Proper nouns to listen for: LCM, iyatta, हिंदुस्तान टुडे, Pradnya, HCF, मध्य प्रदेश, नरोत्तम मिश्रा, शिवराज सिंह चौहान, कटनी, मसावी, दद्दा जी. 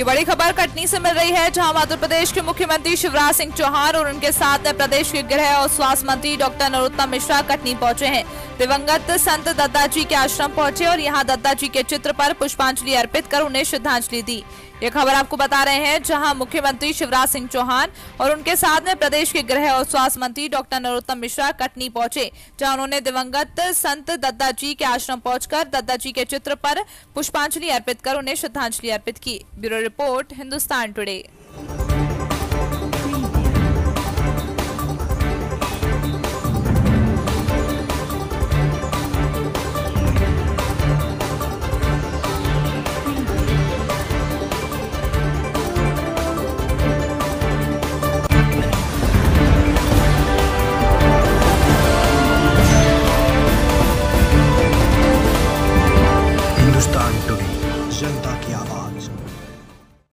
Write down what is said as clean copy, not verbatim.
ये बड़ी खबर कटनी से मिल रही है, जहां मध्य प्रदेश के मुख्यमंत्री शिवराज सिंह चौहान और उनके साथ प्रदेश के गृह और स्वास्थ्य मंत्री डॉक्टर नरोत्तम मिश्रा कटनी पहुंचे हैं। दिवंगत संत दद्दा जी के आश्रम पहुंचे और यहां दद्दा जी के चित्र पर पुष्पांजलि अर्पित कर उन्हें श्रद्धांजलि दी। ये खबर आपको बता रहे हैं, जहां मुख्यमंत्री शिवराज सिंह चौहान और उनके साथ में प्रदेश के गृह और स्वास्थ्य मंत्री डॉक्टर नरोत्तम मिश्रा कटनी पहुंचे, जहां उन्होंने दिवंगत संत दद्दा जी के आश्रम पहुंचकर दद्दा जी के चित्र पर पुष्पांजलि अर्पित कर उन्हें श्रद्धांजलि अर्पित की। Bureau report, हिंदुस्तान टुडे।